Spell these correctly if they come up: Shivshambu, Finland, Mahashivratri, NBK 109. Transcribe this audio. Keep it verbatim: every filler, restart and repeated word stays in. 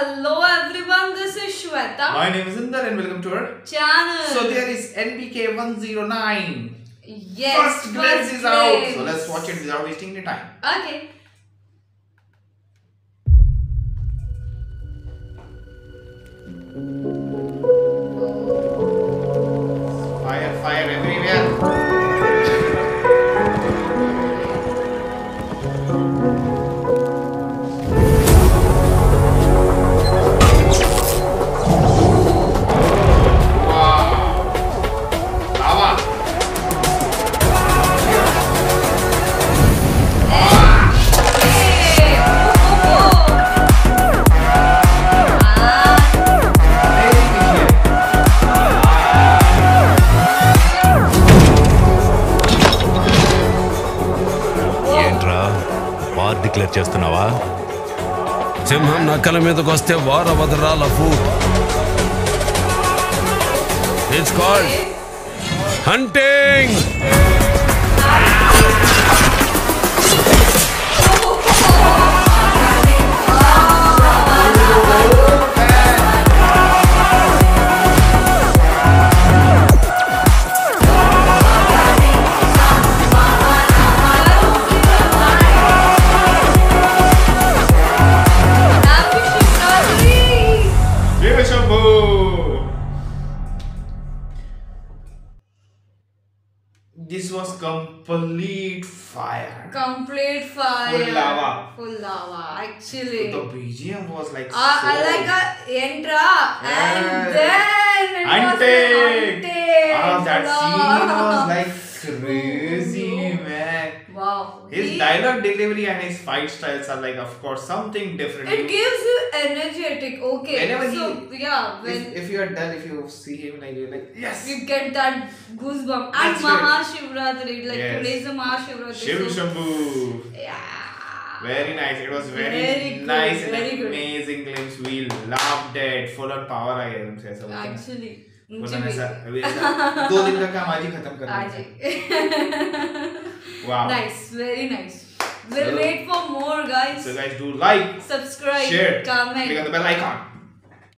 Hello everyone, this is Shweta. My name is Indar and welcome to our channel. So there is N B K one oh nine. Yes. First glance is out. So let's watch it without wasting any time. Okay. Fire, fire everywhere. Declare chestunnava simham nakala meedaki vaste vara vadrala food. It's called hunting. Shivshambu. This was complete fire. Complete fire. Full lava. Full lava. Actually, the B G M was like. Ah, so like a entra and yeah. then it Ante. was Ah, that scene was like crazy, man. Wow. His he, dialogue delivery and his fight styles are like, of course, something different. It gives you energetic. Okay. Whenever so, he, yeah. When if, if you are done, if you see him, like you're like, yes. You get that goosebump. And Mahashivratri, like yes. today's the Mahashivratri. Shivshambu. Yeah. Very nice. It was very, very nice good, and very amazing good. glimpse. We loved it. Full on power, I am saying. Actually. Wow. Nice, very nice. We'll so, wait for more, guys. So guys, do like, subscribe, share, comment, click on the bell icon.